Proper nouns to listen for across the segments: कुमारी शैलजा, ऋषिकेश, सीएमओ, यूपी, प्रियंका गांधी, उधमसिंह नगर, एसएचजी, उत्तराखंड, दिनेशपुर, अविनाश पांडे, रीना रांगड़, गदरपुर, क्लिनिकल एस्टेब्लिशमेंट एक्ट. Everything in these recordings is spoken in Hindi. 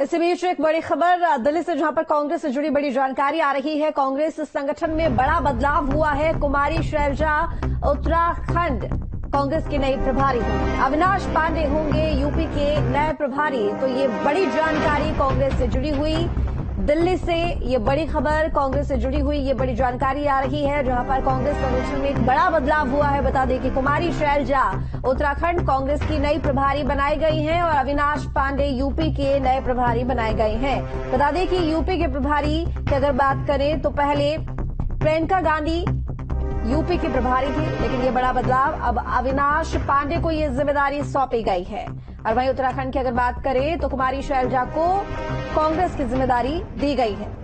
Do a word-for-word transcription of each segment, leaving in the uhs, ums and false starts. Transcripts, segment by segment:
इसी बीच एक बड़ी खबर दिल्ली से, जहां पर कांग्रेस से जुड़ी बड़ी जानकारी आ रही है। कांग्रेस संगठन में बड़ा बदलाव हुआ है। कुमारी शैलजा उत्तराखंड कांग्रेस की नई प्रभारी, अविनाश पांडे होंगे यूपी के नए प्रभारी। तो ये बड़ी जानकारी कांग्रेस से जुड़ी हुई, दिल्ली से ये बड़ी खबर कांग्रेस से जुड़ी हुई ये बड़ी जानकारी आ रही है, जहां पर कांग्रेस संगठन में एक बड़ा बदलाव हुआ है। बता दें कि कुमारी शैलजा उत्तराखंड कांग्रेस की नई प्रभारी बनाई गई हैं और अविनाश पांडे यूपी के नए प्रभारी बनाए गए हैं। बता दें कि यूपी के प्रभारी की अगर बात करें तो पहले प्रियंका गांधी यूपी की प्रभारी थी, लेकिन ये बड़ा बदलाव, अब अविनाश पांडे को ये जिम्मेदारी सौंपी गई है। और वहीं उत्तराखंड की अगर बात करें तो कुमारी शैलजा को कांग्रेस की जिम्मेदारी दी गई है।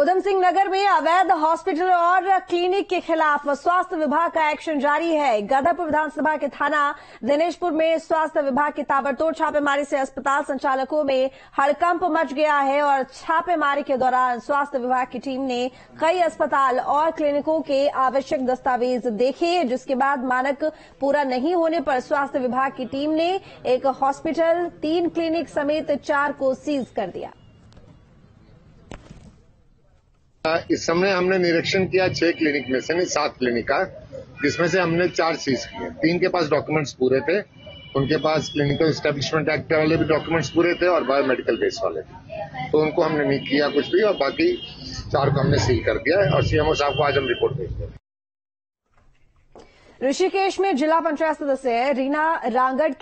उधमसिंह नगर में अवैध हॉस्पिटल और क्लिनिक के खिलाफ स्वास्थ्य विभाग का एक्शन जारी है। गदरपुर विधानसभा के थाना दिनेशपुर में स्वास्थ्य विभाग की ताबड़तोड़ छापेमारी से अस्पताल संचालकों में हड़कंप मच गया है। और छापेमारी के दौरान स्वास्थ्य विभाग की टीम ने कई अस्पताल और क्लिनिकों के आवश्यक दस्तावेज देखे, जिसके बाद मानक पूरा नहीं होने पर स्वास्थ्य विभाग की टीम ने एक हॉस्पिटल, तीन क्लिनिक समेत चार को सीज कर दिया। इस समय हमने निरीक्षण किया छह क्लिनिक में से, नहीं सात क्लिनिक का, जिसमें से हमने चार सीज किए। तीन के पास डॉक्यूमेंट्स पूरे थे, उनके पास क्लिनिकल एस्टेब्लिशमेंट एक्ट वाले भी डॉक्यूमेंट्स पूरे थे और बायोमेडिकल बेस वाले थे, तो उनको हमने नहीं किया कुछ भी और बाकी चार को हमने सील कर दिया है। और सीएमओ साहब को आज हम रिपोर्ट भेज देंगे। ऋषिकेश में जिला पंचायत सदस्य रीना रांगड़